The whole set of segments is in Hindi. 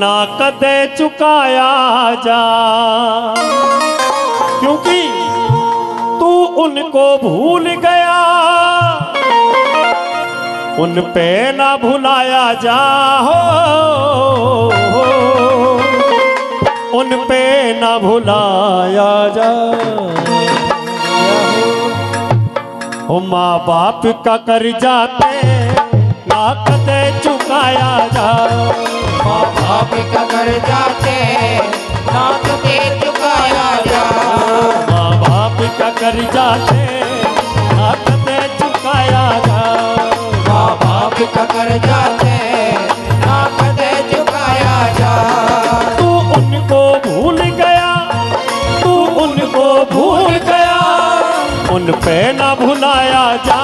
ना कदे चुकाया जा, क्योंकि तू उनको भूल गया, उन पे ना भुलाया जा हो, उन पे ना भुलाया जा। माँ बाप का कर्जा पे ना कदे चुकाया जा, माँ बाप का कर्जा पे ना कदे चुकाया जा, माँ बाप का कर्जा पे ना कदे चुकाया जा, माँ बाप का कर्जा पे ना कदे चुकाया जा। तू उनको भूल गया, तू उनको भूल गया, उन पे ना भुलाया जा,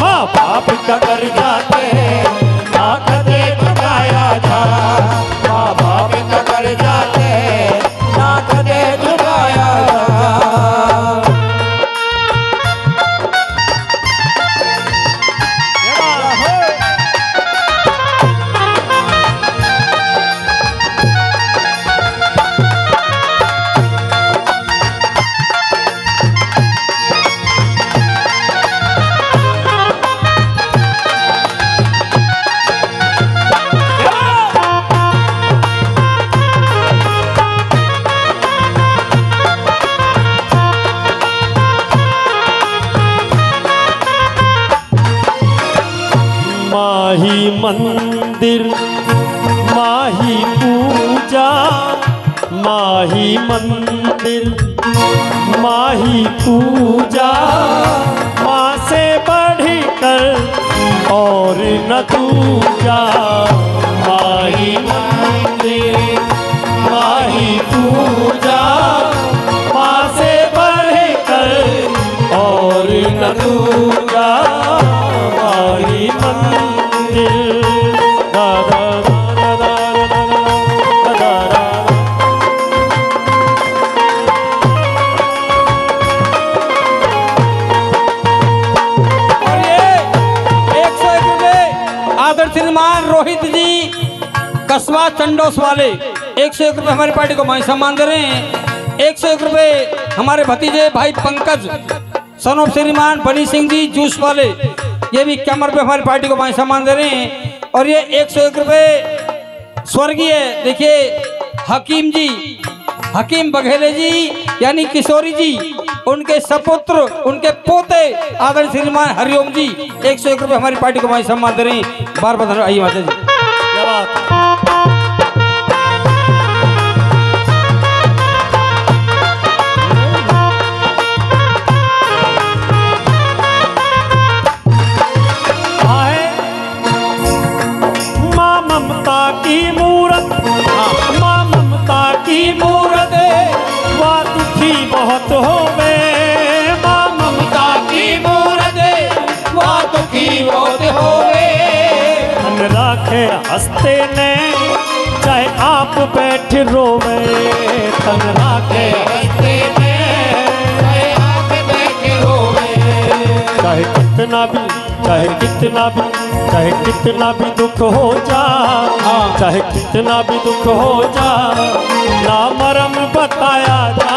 माँ बाप का कर्जा पे ना कदे चुकाया जा, माँ बाप का कर्जा पे ना कदे चुकाया मंदिर। माही पूजा, माही मंदिर, माही पूजा, माँ से बढ़कर और न दूजा। माही मंदिर, माही पूजा, माँ से बढ़कर और न दूजा। माही मंदिर कसवा चंडोस वाले 101 रुपए हमारी पार्टी को मान सम्मान दे रहे हैं। 101 रुपए हमारे भतीजे भाई पंकज सनोप श्रीमान बनी सिंह जी जूस वाले, ये भी कैमर पे हमारी पार्टी को मान सम्मान दे रहे हैं। और ये 101 रुपए स्वर्गीय देखिए हकीम जी, हकीम बघेले जी यानी किशोरी जी, उनके सपुत्र, उनके पोते आदरणीय श्रीमान हरिओम जी 101 रुपए हमारी पार्टी को मान सम्मान दे रहे हैं। बार बार आई माता जी। हंसते ने चाहे आप बैठ रोवे, तन राखे हंसते ने चाहे आप बैठ रोवे, चाहे कितना भी दुख हो जा, चाहे कितना भी दुख हो जा, ना मरम बताया जा।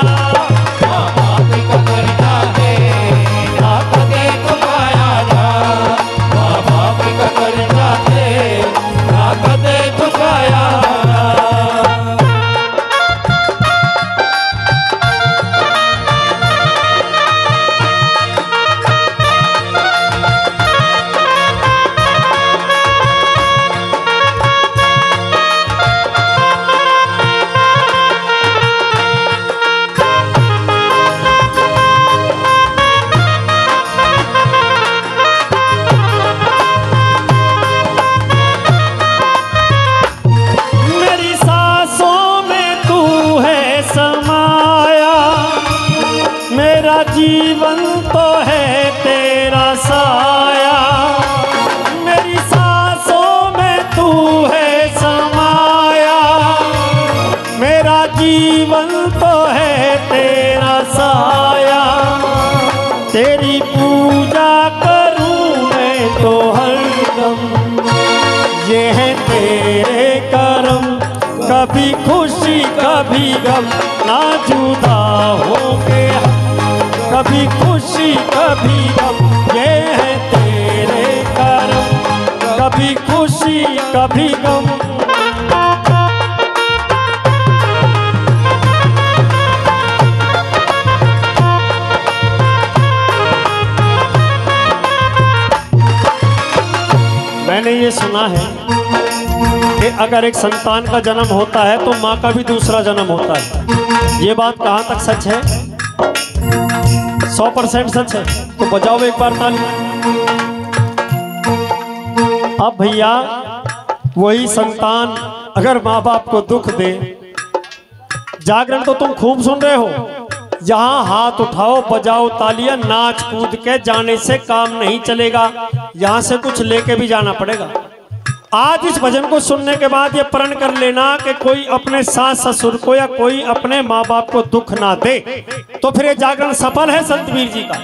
ये है तेरे करम, कभी खुशी कभी गम ना जुदा होंगे हम, कभी खुशी कभी गम ये है तेरे करम, कभी खुशी कभी गम। मैंने ये सुना है कि अगर एक संतान का जन्म होता है तो माँ का भी दूसरा जन्म होता है, ये बात कहाँ तक सच है? 100% सच है, तो बजाओ एक बार ताली। अब भैया वही संतान अगर माँ बाप को दुख दे, जागरण तो तुम खूब सुन रहे हो, यहाँ हाथ उठाओ, बजाओ तालियां। नाच कूद के जाने से काम नहीं चलेगा, यहाँ से कुछ लेके भी जाना पड़ेगा। आज इस भजन को सुनने के बाद ये प्रण कर लेना कि कोई अपने सास ससुर को या कोई अपने माँ बाप को दुख ना दे, तो फिर ये जागरण सफल है संतवीर जी का।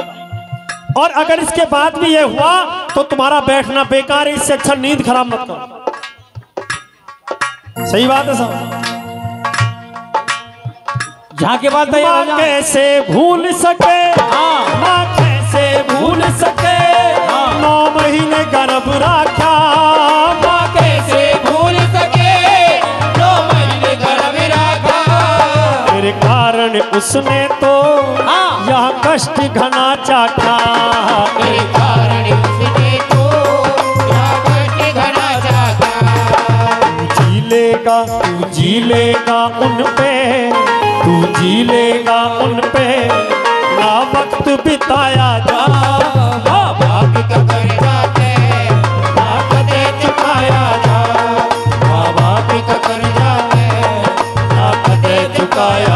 और अगर इसके बाद भी ये हुआ तो तुम्हारा बैठना बेकार है, इससे अच्छा नींद खराब मत करो। सही बात है साहब। यहाँ के बाद माँ कैसे भूल सके, माँ कैसे भूल सके, 9 महीने गर्भ रखा, माँ कैसे भूल सके, 9 महीने गर्भ रखा। तेरे कारण उसने तो यहाँ कष्ट घना चाटा, तेरे कारण उसने तो यहाँ कष्ट घना चाटा। जीलेगा तू जीलेगा उन पे, तू जी लेगा उन पे, ना वक्त बिताया जा, भाग का कर्जा दे, ना कदे चुकाया जा, माँ बाप का कर्जा दे, ना कदे चुकाया जा।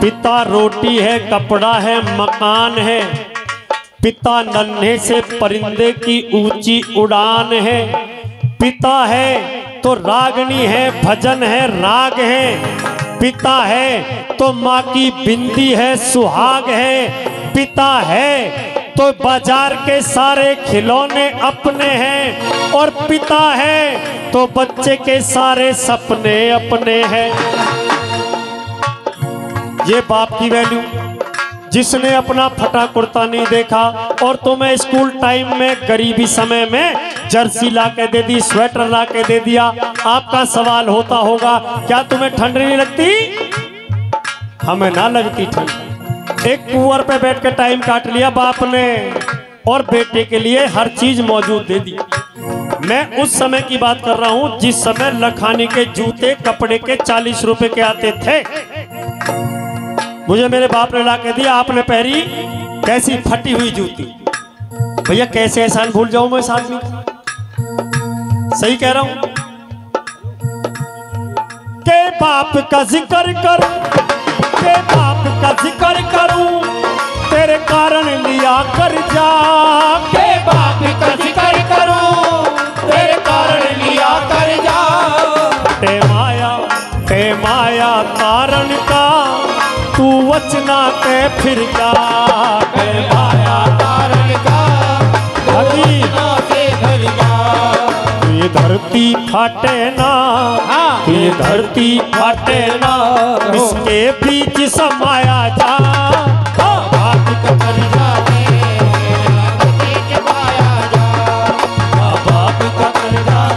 पिता रोटी है, कपड़ा है, मकान है, पिता नन्हे से परिंदे की ऊंची उड़ान है। पिता है तो रागनी है, भजन है, राग है। पिता है तो माँ की बिंदी है, सुहाग है। पिता है तो बाजार के सारे खिलौने अपने हैं, और पिता है तो बच्चे के सारे सपने अपने हैं। ये बाप की वैल्यू, जिसने अपना फटा कुर्ता नहीं देखा और तुम्हें स्कूल टाइम में गरीबी समय में जर्सी ला के दे दी, स्वेटर ला के दे दिया। आपका सवाल होता होगा क्या तुम्हें ठंड नहीं लगती? हमें ना लगती ठंड। एक कुंवर पे बैठ के टाइम काट लिया बाप ने और बेटे के लिए हर चीज मौजूद दे दी। मैं उस समय की बात कर रहा हूँ जिस समय लखानी के जूते कपड़े के 40 रुपए के आते थे। मुझे मेरे बाप ने ला के दिया, आपने पहरी कैसी फटी हुई जूती। भैया कैसे एहसान भूल जाऊं मैं इस आदमी का? सही कह रहा हूं। के बाप का जिक्र कर, के बाप का जिक्र करूं, तेरे कारण लिया कर्जा, के बाप का जिक्र करूं, तेरे कारण लिया कर्जा। ते माया कारण का तू वचना ते फिर जा, ते माया कारण का तू वचना ते फिर जा। ये धरती फाटे ना, ये धरती फाटे ना, इसके बीच समाया जा, बाप का कर्जा दे, धरती के पाया जा, बाप का कर्जा दे।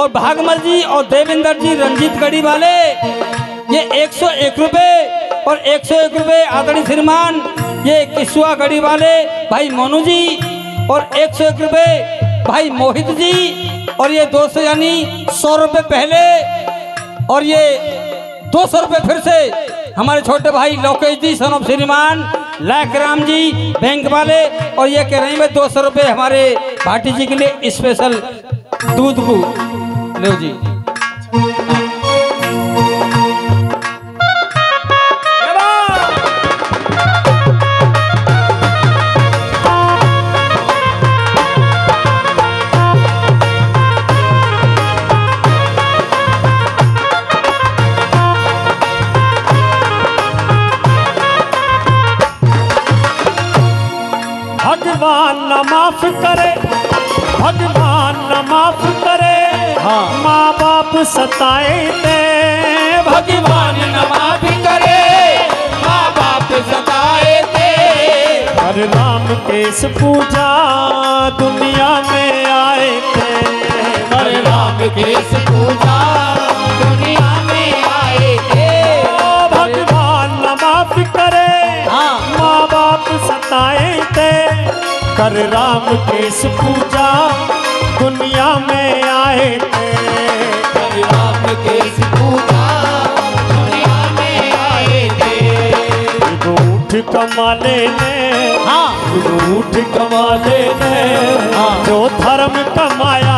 और भागमल जी और देवेंद्र जी रंजीतगढ़ी वाले ये 101 रुपये और 101 रुपये आदरणीय श्रीमान ये किशुआ गढ़ी वाले भाई मोनू जी और 101 रुपये भाई मोहित जी और ये 200 यानी 100 रुपये पहले और ये 200 रुपये फिर से हमारे छोटे भाई लोकेश जी सन ऑफ श्रीमान लायकराम जी बैंक वाले और ये कह रहे हैं 200 रुपये हमारे भाटी जी के लिए स्पेशल दूध को लो जी। भगवान न माफ करे, भगवान न माफ करे, हाँ। माँ बाप सताए थे, भगवान न माफ करे, माँ बाप सताए थे। हर नाम केश पूजा दुनिया में आए थे, हर नाम केश पूजा दुनिया में आए थे। भगवान न माफ करे, हाँ। माँ बाप सताए थे। कर राम केश पूजा दुनिया में आए थे, कर राम केश पूजा दुनिया में आए थे। रूठ कमाले ने, हाँ, रूठ कमाले ने, हाँ, जो धर्म कमाया